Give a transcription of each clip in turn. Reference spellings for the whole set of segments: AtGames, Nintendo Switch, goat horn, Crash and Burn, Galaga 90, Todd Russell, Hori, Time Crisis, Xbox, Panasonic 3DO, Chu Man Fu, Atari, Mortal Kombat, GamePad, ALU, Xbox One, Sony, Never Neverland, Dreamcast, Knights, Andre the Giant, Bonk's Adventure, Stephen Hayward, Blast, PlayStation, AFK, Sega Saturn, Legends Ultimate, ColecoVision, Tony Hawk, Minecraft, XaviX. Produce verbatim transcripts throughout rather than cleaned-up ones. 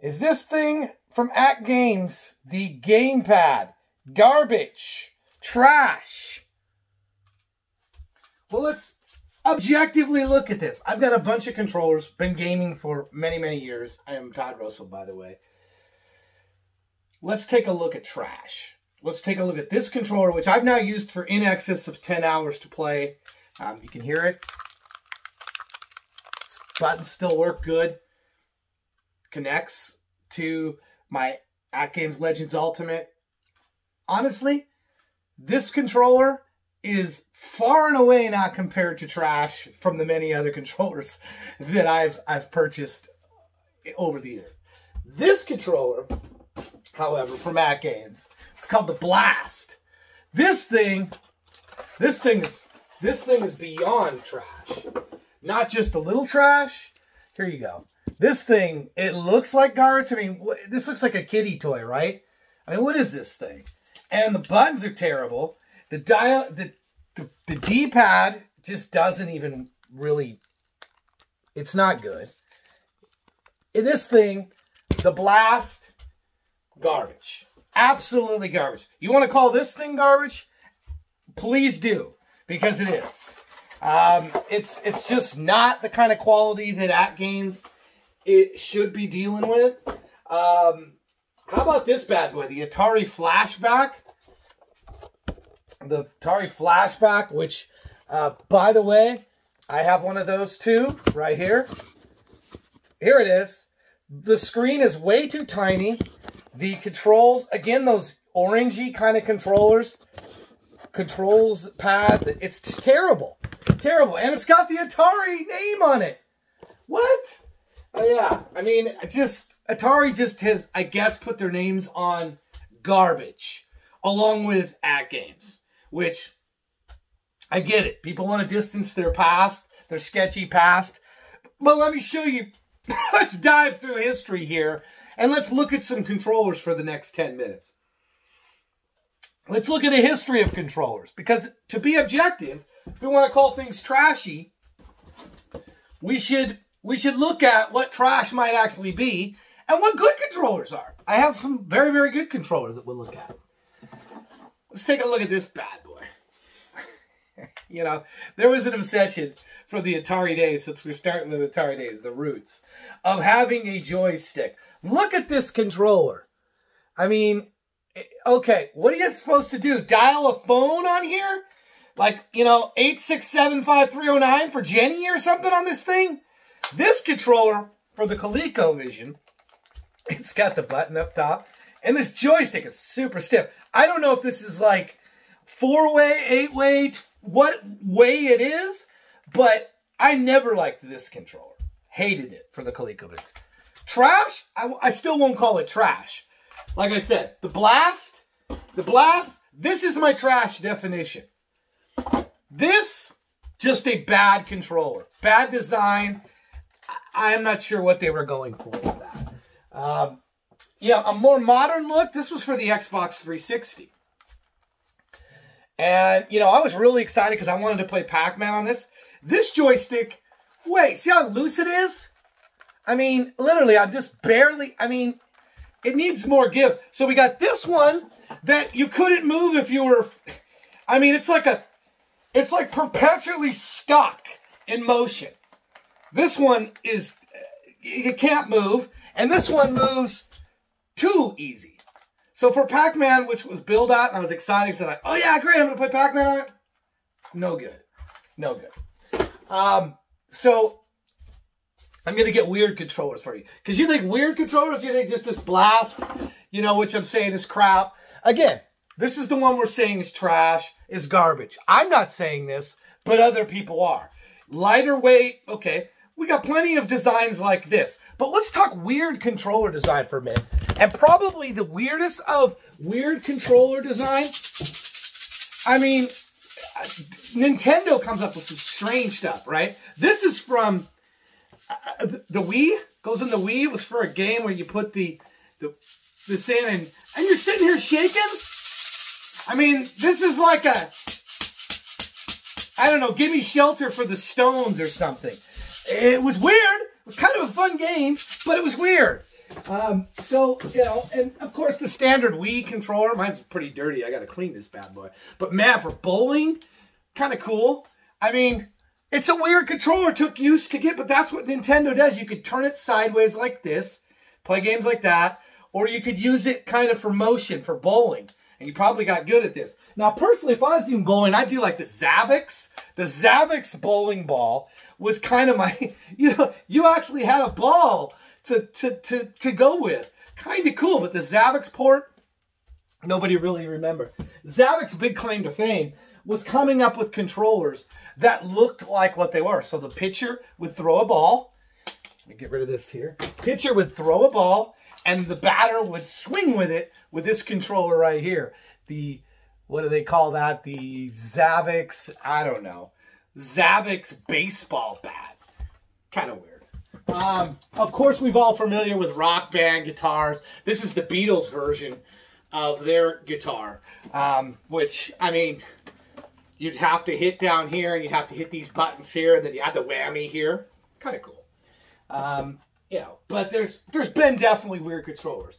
is this thing from AtGames, the GamePad. Garbage. Trash. Well, let's objectively look at this. I've got a bunch of controllers, been gaming for many, many years. I am Todd Russell, by the way. Let's take a look at trash. Let's take a look at this controller, which I've now used for in excess of ten hours to play. Um, you can hear it. Buttons still work good. Connects to my AtGames Legends Ultimate. Honestly, this controller is far and away not compared to trash from the many other controllers that I've, I've purchased over the years. This controller, however, from AtGames, it's called the Blast. This thing, this thing is, this thing is beyond trash. Not just a little trash. Here you go. This thing, it looks like garbage. I mean, this looks like a kiddie toy, right? I mean, what is this thing? And the buttons are terrible. The dial, the, the, the D-pad just doesn't even really, it's not good. In this thing, the Blast, garbage. Absolutely garbage. You want to call this thing garbage? Please do, because it is. Um, it's it's just not the kind of quality that AtGames it should be dealing with. Um, how about this bad boy, the Atari Flashback? The Atari Flashback, which, uh, by the way, I have one of those too, right here. Here it is. The screen is way too tiny. The controls, again, those orangey kind of controllers, controls pad, it's terrible. Terrible. And it's got the Atari name on it. What? Oh, yeah. I mean, just Atari just has, I guess, put their names on garbage along with AtGames, which I get it. People want to distance their past, their sketchy past. But let me show you. Let's dive through history here, and let's look at some controllers for the next ten minutes. Let's look at a history of controllers, because to be objective, if we want to call things trashy, we should we should look at what trash might actually be and what good controllers are. I have some very, very good controllers that we'll look at. Let's take a look at this bad boy. You know, there was an obsession from the Atari days, since we're starting with Atari days, the roots, of having a joystick. Look at this controller. I mean, okay, what are you supposed to do? Dial a phone on here? Like, you know, eight six seven, five three oh nine for Jenny or something on this thing? This controller for the ColecoVision, it's got the button up top. And this joystick is super stiff. I don't know if this is like four-way, eight-way, what way it is. But I never liked this controller. Hated it for the ColecoVision. Trash? I, I still won't call it trash. Like I said, the Blast, the Blast, this is my trash definition. This, just a bad controller. Bad design. I, I'm not sure what they were going for with that. Um, yeah, a more modern look. This was for the Xbox three sixty. And, you know, I was really excited because I wanted to play Pac-Man on this. This joystick, wait, see how loose it is? I mean, literally, I'm just barely, I mean, it needs more give. So we got this one that you couldn't move if you were, I mean, it's like a, it's like perpetually stuck in motion. This one is, you can't move, and this one moves too easy. So for Pac-Man, which was billed out, and I was excited, I said, like, oh yeah, great, I'm going to play Pac-Man. No good. No good. Um, so I'm going to get weird controllers for you. Because you think weird controllers, you think just this Blast, you know, which I'm saying is crap. Again, this is the one we're saying is trash, is garbage. I'm not saying this, but other people are. Lighter weight, okay. We got plenty of designs like this. But let's talk weird controller design for a minute. And probably the weirdest of weird controller design, I mean, Nintendo comes up with some strange stuff, right? This is from uh, the Wii. Goes in the Wii. It was for a game where you put the, the, this in and, and you're sitting here shaking. I mean, this is like a, I don't know, give me shelter for the Stones or something. It was weird. It was kind of a fun game, but it was weird. Um, so, you know, and of course the standard Wii controller. Mine's pretty dirty. I got to clean this bad boy. But man, for bowling, kind of cool. I mean, it's a weird controller. Took use to get, but that's what Nintendo does. You could turn it sideways like this, play games like that, or you could use it kind of for motion, for bowling. And you probably got good at this. Now, personally, if I was doing bowling, I'd do like the XaviX. The XaviX bowling ball was kind of my, you know, you actually had a ball to, to, to, to go with. Kind of cool, but the XaviX port, nobody really remember. XaviX's big claim to fame was coming up with controllers that looked like what they were. So the pitcher would throw a ball. Let me get rid of this here. Pitcher would throw a ball, and the batter would swing with it with this controller right here. The, what do they call that? The XaviX, I don't know. XaviX baseball bat. Kind of weird. Um, of course, we've all familiar with Rock Band guitars. This is the Beatles version of their guitar, um, which, I mean, you'd have to hit down here, and you'd have to hit these buttons here, and then you had the whammy here. Kind of cool. Um, You know, but there's there's been definitely weird controllers.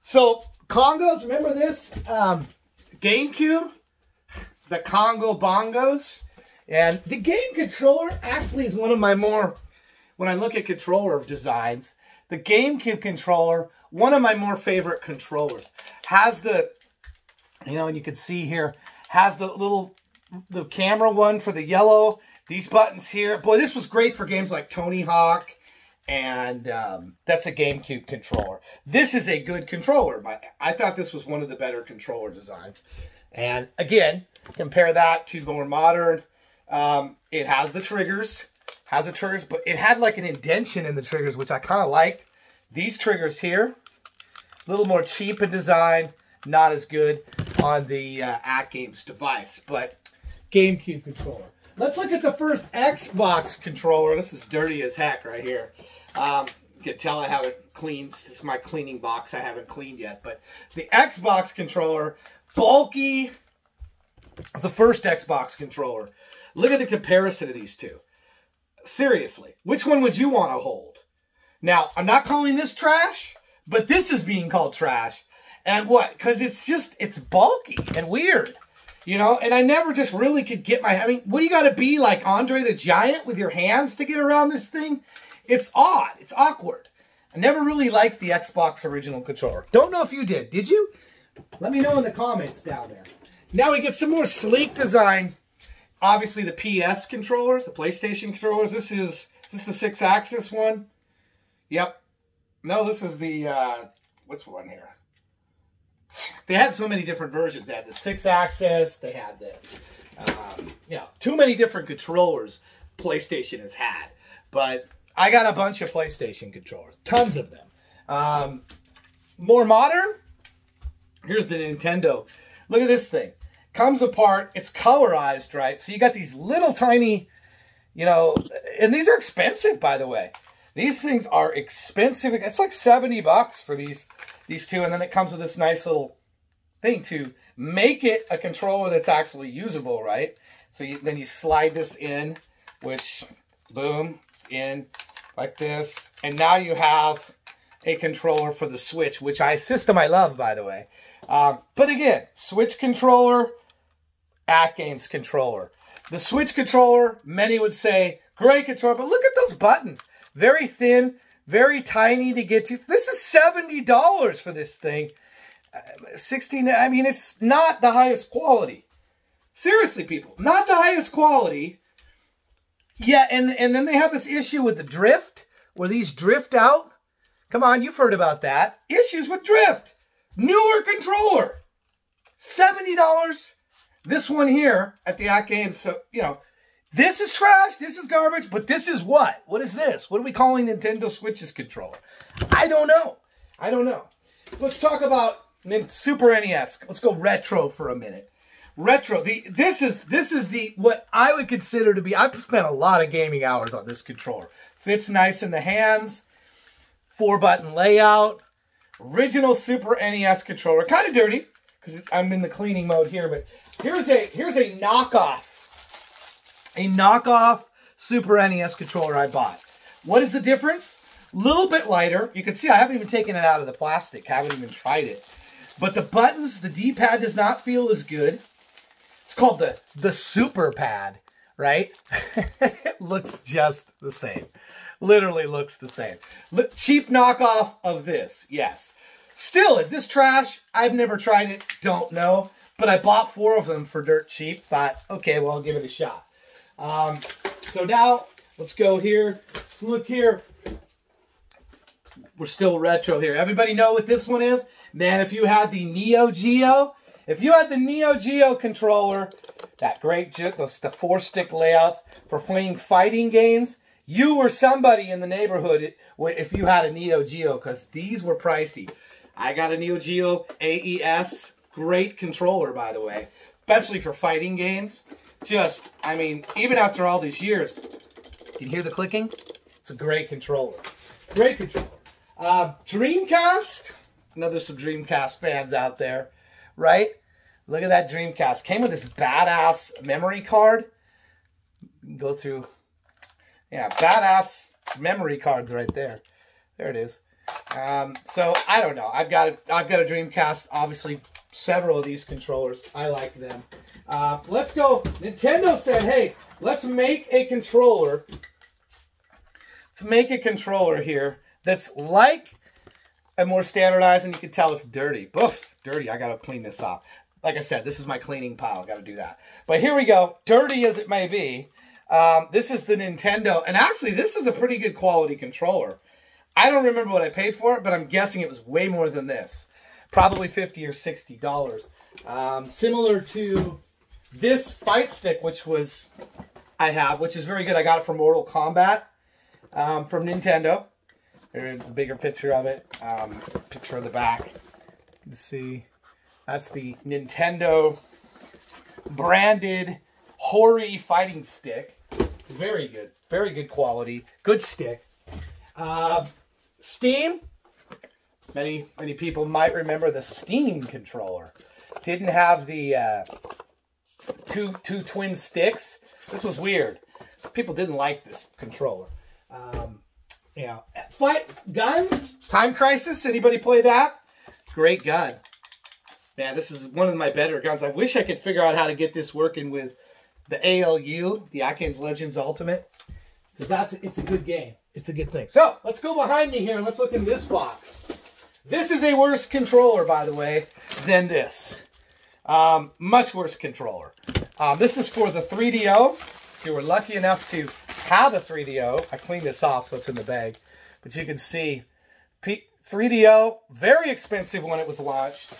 So congos, remember this? Um, GameCube, the Congo Bongos. And the game controller actually is one of my more, when I look at controller designs, the GameCube controller, one of my more favorite controllers. Has the, you know, and you can see here, has the little, the camera one for the yellow, these buttons here. Boy, this was great for games like Tony Hawk. And um, that's a GameCube controller. This is a good controller. I thought this was one of the better controller designs. And again, compare that to more modern. Um, it has the triggers, has the triggers, but it had like an indention in the triggers, which I kind of liked. These triggers here, a little more cheap in design, not as good on the uh, AtGames device, but GameCube controller. Let's look at the first Xbox controller. This is dirty as heck right here. Um, you can tell I haven't cleaned. This is my cleaning box I haven't cleaned yet. But the Xbox controller, bulky. It's the first Xbox controller. Look at the comparison of these two. Seriously, which one would you want to hold? Now, I'm not calling this trash, but this is being called trash. And what? Because it's just, it's bulky and weird. You know, and I never just really could get my... I mean, what do you got to be, like Andre the Giant with your hands to get around this thing? It's odd. It's awkward. I never really liked the Xbox original controller. Don't know if you did. Did you? Let me know in the comments down there. Now we get some more sleek design. Obviously, the P S controllers, the PlayStation controllers. This is, is this the six-axis one? Yep. No, this is the... Uh, which one here? They had so many different versions. They had the six-axis. They had the, um, you know, too many different controllers PlayStation has had. But I got a bunch of PlayStation controllers, tons of them. Um, more modern. Here's the Nintendo. Look at this thing. Comes apart. It's colorized, right? So you got these little tiny, you know, and these are expensive, by the way. These things are expensive. It's like seventy bucks for these. These two, and then it comes with this nice little thing to make it a controller that's actually usable, right? So you, then you slide this in, which, boom, it's in like this. And now you have a controller for the Switch, which I system I love, by the way. Um, but again, Switch controller, AtGames controller. The Switch controller, many would say, great controller, but look at those buttons. Very thin. Very tiny to get to. This is seventy dollars for this thing. sixteen, I mean, it's not the highest quality. Seriously, people. Not the highest quality. Yeah, and, and then they have this issue with the drift, where these drift out. Come on, you've heard about that. Issues with drift. Newer controller. seventy dollars. This one here at the AtGames, so, you know, this is trash, this is garbage, but this is what? What is this? What are we calling Nintendo Switch's controller? I don't know. I don't know. So let's talk about Super N E S. Let's go retro for a minute. Retro. The this is this is the what I would consider to be. I've spent a lot of gaming hours on this controller. Fits nice in the hands. Four button layout. Original Super N E S controller. Kind of dirty because I'm in the cleaning mode here, but here's a here's a knockoff. A knockoff Super N E S controller I bought. What is the difference? A little bit lighter. You can see I haven't even taken it out of the plastic. I haven't even tried it. But the buttons, the D-pad does not feel as good. It's called the, the Super Pad, right? It looks just the same. Literally looks the same. L- cheap knockoff of this, yes. Still, is this trash? I've never tried it. Don't know. But I bought four of them for dirt cheap. Thought, okay, well, I'll give it a shot. Um, so now, let's go here. Let's look here. We're still retro here. Everybody know what this one is? Man, if you had the Neo Geo, if you had the Neo Geo controller, that great, those, the four-stick layouts for playing fighting games, you were somebody in the neighborhood if you had a Neo Geo, because these were pricey. I got a Neo Geo A E S. Great controller, by the way, especially for fighting games. Just, I mean, even after all these years, you can hear the clicking? It's a great controller. Great controller. Uh, Dreamcast. I know there's some Dreamcast fans out there, right? Look at that Dreamcast. Came with this badass memory card. You can go through, yeah, badass memory cards right there. There it is. Um, so I don't know. I've got a, I've got a Dreamcast. Obviously, several of these controllers. I like them. Uh, let's go. Nintendo said, "Hey, let's make a controller. Let's make a controller here that's like." And more standardized, and you can tell it's dirty. Boof, dirty. I got to clean this off. Like I said, this is my cleaning pile. I got to do that. But here we go. Dirty as it may be. Um, this is the Nintendo. And actually, this is a pretty good quality controller. I don't remember what I paid for it, but I'm guessing it was way more than this. Probably fifty or sixty dollars. Um, similar to this fight stick, which was I have, which is very good. I got it from Mortal Kombat um, from Nintendo. Here's a bigger picture of it, um, picture of the back. You can see that's the Nintendo branded Hori fighting stick. Very good, very good quality, good stick. Uh, Steam, many, many people might remember the Steam controller. Didn't have the uh, two, two twin sticks. This was weird. People didn't like this controller. Um, Yeah, fight guns. Time Crisis. Anybody play that? Great gun. Man, this is one of my better guns. I wish I could figure out how to get this working with the A L U, the AtGames Legends Ultimate, because that's it's a good game. It's a good thing. So let's go behind me here and let's look in this box. This is a worse controller, by the way, than this. Um, much worse controller. Um, this is for the three D O. If you were lucky enough to have a three D O. I cleaned this off, so it's in the bag. But you can see three D O, very expensive when it was launched.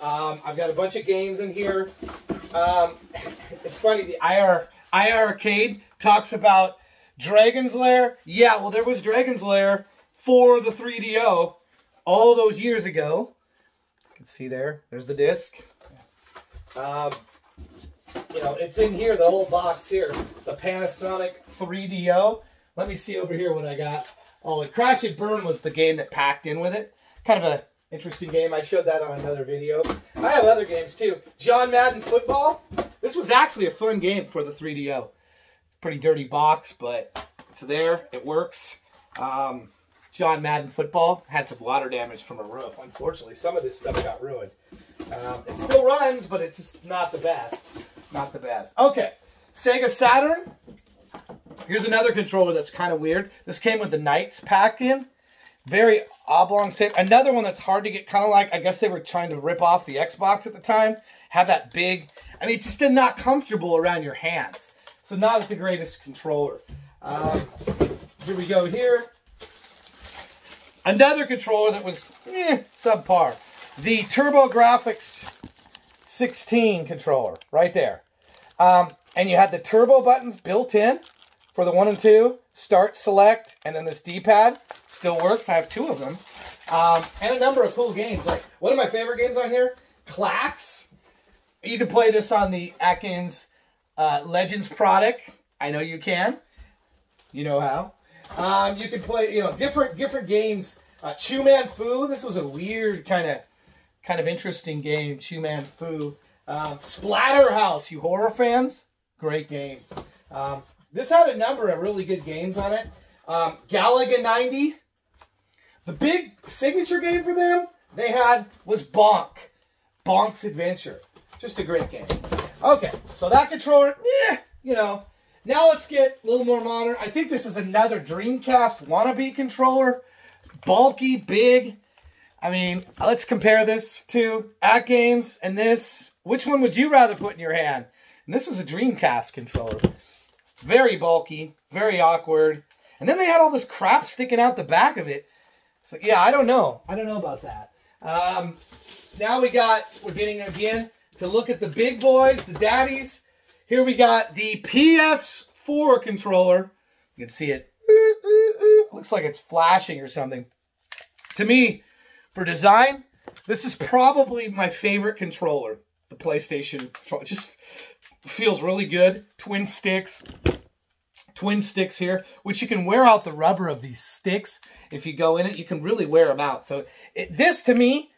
Um, I've got a bunch of games in here. Um, it's funny, the I R, I R Arcade talks about Dragon's Lair. Yeah, well, there was Dragon's Lair for the three D O all those years ago. You can see there, there's the disc. Um, you know, it's in here, the whole box here, the Panasonic three D O. Let me see over here what I got. Oh, Crash and Burn was the game that packed in with it. Kind of an interesting game. I showed that on another video. I have other games too. John Madden Football. This was actually a fun game for the three D O. It's a pretty dirty box, but it's there. It works. Um, John Madden Football had some water damage from a roof. Unfortunately, some of this stuff got ruined. Um, it still runs, but it's just not the best. Not the best. Okay. Sega Saturn. Here's another controller that's kind of weird. This came with the Knights pack in. Very oblong shape. Another one that's hard to get, kind of like, I guess they were trying to rip off the Xbox at the time. Have that big, I mean, it's just not comfortable around your hands. So not the greatest controller. Um, here we go here. Another controller that was eh, subpar. The TurboGrafx sixteen controller, right there. Um, and you had the turbo buttons built in. For the one and two, start, select, and then this D-pad still works. I have two of them. Um, and a number of cool games. Like, one of my favorite games on here, Clacks. You can play this on the AtGames uh, Legends product. I know you can. You know how. Um, you can play, you know, different different games. Uh, Chu Man Fu. This was a weird kind of kind of interesting game, Chu Man Fu. Um, Splatterhouse, you horror fans. Great game. Um, This had a number of really good games on it. Um, Galaga ninety, The big signature game for them they had was Bonk. Bonk's Adventure. Just a great game. Okay, so that controller, eh, you know. Now let's get a little more modern. I think this is another Dreamcast wannabe controller. Bulky, big. I mean, let's compare this to AtGames and this. Which one would you rather put in your hand? And this was a Dreamcast controller. Very bulky, very awkward. And then they had all this crap sticking out the back of it. So, yeah, I don't know. I don't know about that. Um, now we got, we're getting again to look at the big boys, the daddies. Here we got the P S four controller. You can see it. Looks like it's flashing or something. To me, for design, this is probably my favorite controller. The PlayStation controller. It just feels really good. Twin sticks. Twin sticks here, which you can wear out the rubber of these sticks. If you go in it, you can really wear them out. So it, this, to me,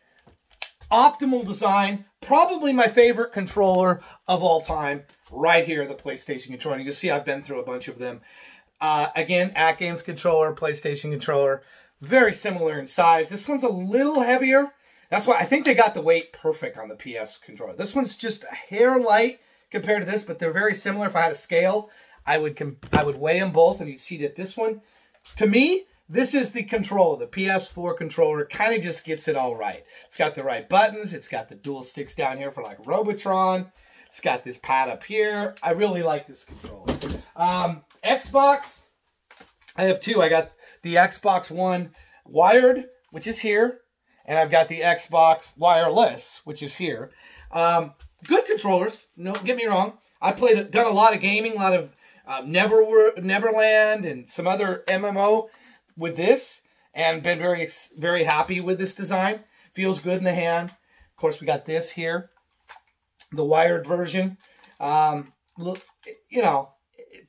optimal design, probably my favorite controller of all time, right here, the PlayStation controller. You can see I've been through a bunch of them. Uh, again, AtGames controller, PlayStation controller, very similar in size. This one's a little heavier. That's why I think they got the weight perfect on the P S controller. This one's just a hair light compared to this, but they're very similar. If I had a scale, I would I would weigh them both, and you'd see that this one, to me, this is the controller. The P S four controller kind of just gets it all right. It's got the right buttons. It's got the dual sticks down here for like Robotron. It's got this pad up here. I really like this controller. Um, Xbox, I have two. I got the Xbox One wired, which is here, and I've got the Xbox wireless, which is here. Um, good controllers. No, get me wrong. I played, done a lot of gaming, a lot of Uh, Never, Neverland and some other M M O with this, and been very, very happy with this design. Feels good in the hand. Of course, we got this here, the wired version. Um, look, you know,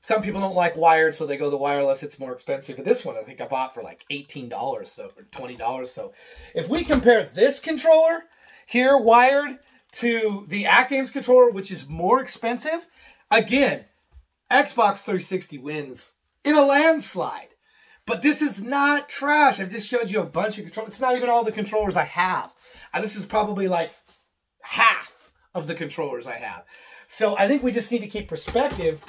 some people don't like wired, so they go the wireless. It's more expensive. But this one, I think I bought for like eighteen dollars so, or twenty dollars. So if we compare this controller here, wired, to the AtGames controller, which is more expensive, again, Xbox three sixty wins in a landslide. But this is not trash. I've just showed you a bunch of controllers. It's not even all the controllers I have. Uh, this is probably like half of the controllers I have. So I think we just need to keep perspective.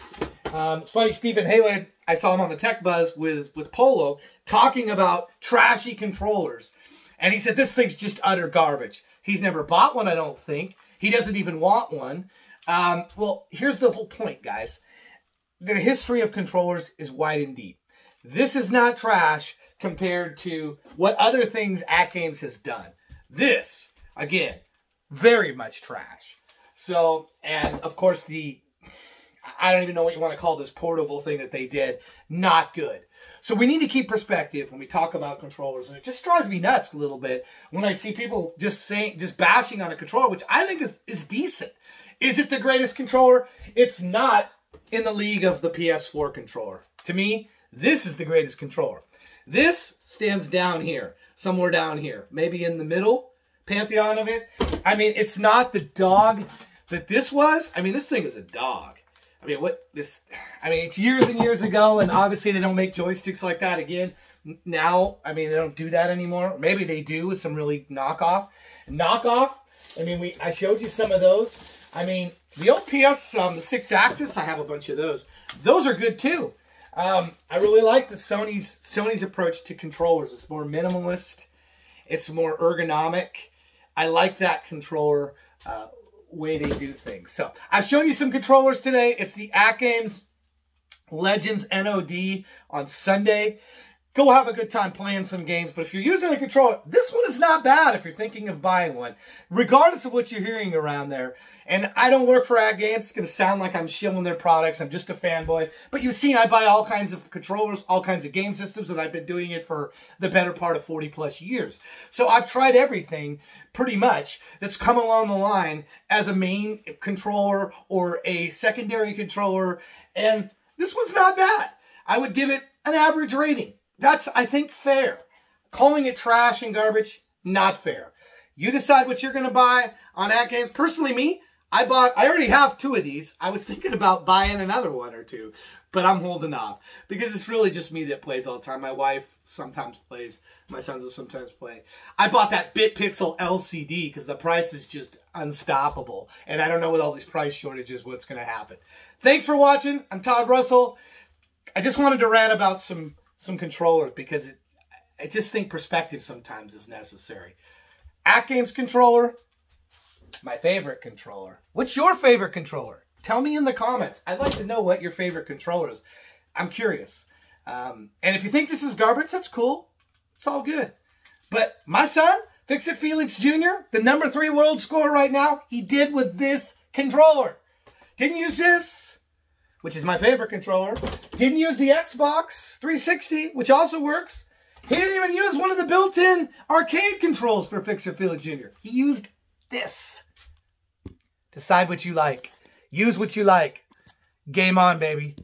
Um, it's funny, Stephen Hayward, I saw him on the Tech Buzz with, with Polo talking about trashy controllers. And he said, this thing's just utter garbage. He's never bought one, I don't think. He doesn't even want one. Um, well, here's the whole point, guys. The history of controllers is wide and deep. This is not trash compared to what other things AtGames has done. This, again, very much trash. So, and of course the, I don't even know what you want to call this portable thing that they did, not good. So we need to keep perspective when we talk about controllers. And it just drives me nuts a little bit when I see people just saying, just bashing on a controller, which I think is, is decent. Is it the greatest controller? It's not. In the league of the P S four controller. To me, this is the greatest controller. This stands down here, somewhere down here, maybe in the middle pantheon of it. I mean, it's not the dog that this was. I mean, this thing is a dog. I mean, what this, I mean, it's years and years ago, and obviously they don't make joysticks like that again. Now, I mean, they don't do that anymore. Maybe they do with some really knockoff. Knockoff, I mean, we I showed you some of those. I mean, the old P S, um, the six axis, I have a bunch of those. Those are good, too. Um, I really like the Sony's Sony's approach to controllers. It's more minimalist. It's more ergonomic. I like that controller uh, way they do things. So, I've shown you some controllers today. It's the AtGames Legends N O D on Sunday. Go have a good time playing some games. But if you're using a controller, this one is not bad if you're thinking of buying one, regardless of what you're hearing around there. And I don't work for AtGames. It's going to sound like I'm shilling their products. I'm just a fanboy. But you've seen I buy all kinds of controllers, all kinds of game systems, and I've been doing it for the better part of forty plus years. So I've tried everything, pretty much, that's come along the line as a main controller or a secondary controller. And this one's not bad. I would give it an average rating. That's, I think, fair. Calling it trash and garbage, not fair. You decide what you're going to buy on AtGames. Personally, me, I bought, I already have two of these. I was thinking about buying another one or two, but I'm holding off because it's really just me that plays all the time. My wife sometimes plays. My sons will sometimes play. I bought that BitPixel L C D because the price is just unstoppable. And I don't know with all these price shortages what's going to happen. Thanks for watching. I'm Todd Russell. I just wanted to rant about some, some controllers because it, I just think perspective sometimes is necessary. AtGames controller. My favorite controller. What's your favorite controller? Tell me in the comments. I'd like to know what your favorite controller is. I'm curious. Um, and if you think this is garbage, that's cool. It's all good. But my son, Fix-It Felix Junior, the number three world scorer right now, he did with this controller. Didn't use this, which is my favorite controller. Didn't use the Xbox three sixty, which also works. He didn't even use one of the built-in arcade controls for Fix-It Felix Junior He used this. Decide what you like. Use what you like. Game on, baby.